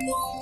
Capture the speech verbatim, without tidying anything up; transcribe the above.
No.